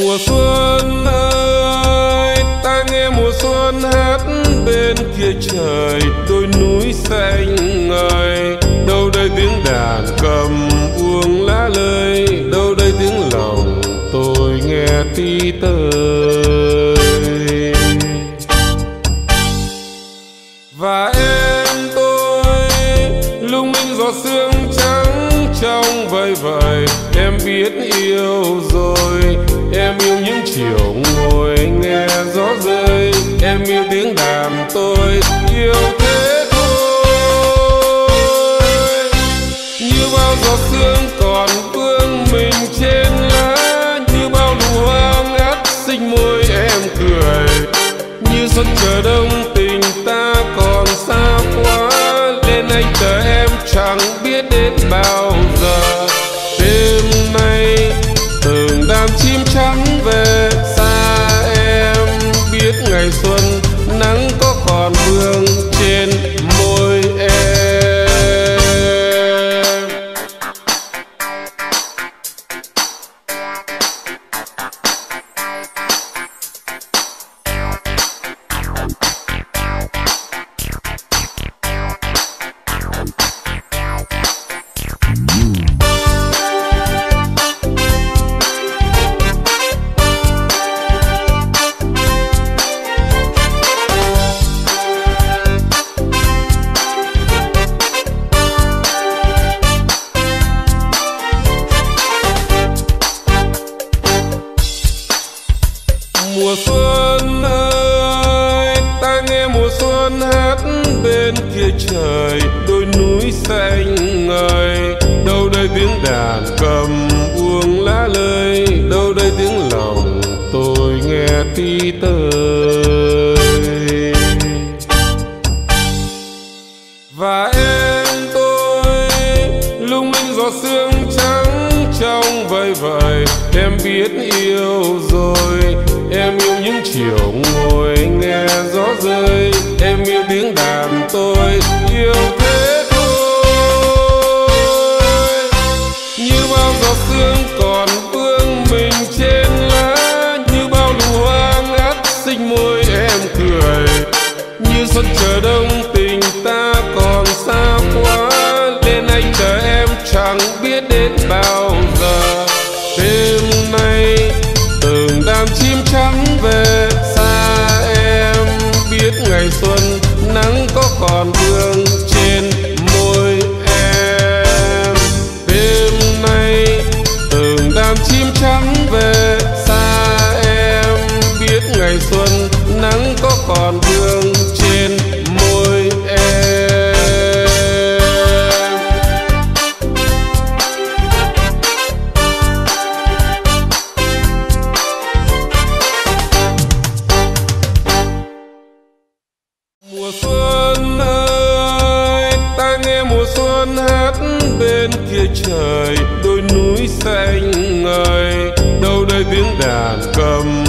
Mùa xuân ơi, ta nghe mùa xuân hát bên kia trời, đôi núi xanh ngời. Đâu đây tiếng đàn cầm buông lá lơi, đâu đây tiếng lòng tôi nghe tí tơi. Và em tôi lung linh giọt sương trắng trong vầy vầy. Em biết yêu rồi, em yêu những chiều ngồi nghe gió rơi, em yêu tiếng đàn tôi yêu thế thôi. Như bao giọt sương còn vương mình trên lá, như bao nụ hoa ngát xinh môi em cười. Như xuân chờ đông tình ta còn xa quá, nên anh chờ em chẳng biết đến bao giờ. Đêm nay từng đàn chim trắng về xa, em biết ngày xuân nắng có còn vương trên môi em. Mùa xuân ơi, ta nghe mùa xuân hát bên kia trời, đôi núi xanh ngời. Đâu đây tiếng đàn cầm buông lá lơi, đâu đây tiếng lòng tôi nghe tí tơi. Và em tôi lung linh giọt sương trắng trong vầy vầy. Em biết yêu rồi, em yêu những chiều ngồi nghe gió rơi, em yêu tiếng đàn tôi yêu thế thôi. Như bao giọt sương còn vương mình trên lá, như bao nụ hoa ngát xinh môi em cười. Như xuân chờ đông tình ta còn xa quá, nên anh chờ em chẳng biết đến bao giờ. Đêm nay từng đàn chim trắng về xa, em biết ngày xuân nắng có còn vương trên môi em. Đêm nay từng đàn chim trắng về xa, em biết ngày xuân nắng có còn vương trên môi em. Mùa xuân ơi, ta nghe mùa xuân hát bên kia trời, đôi núi xanh ngời. Đâu đây tiếng đàn cầm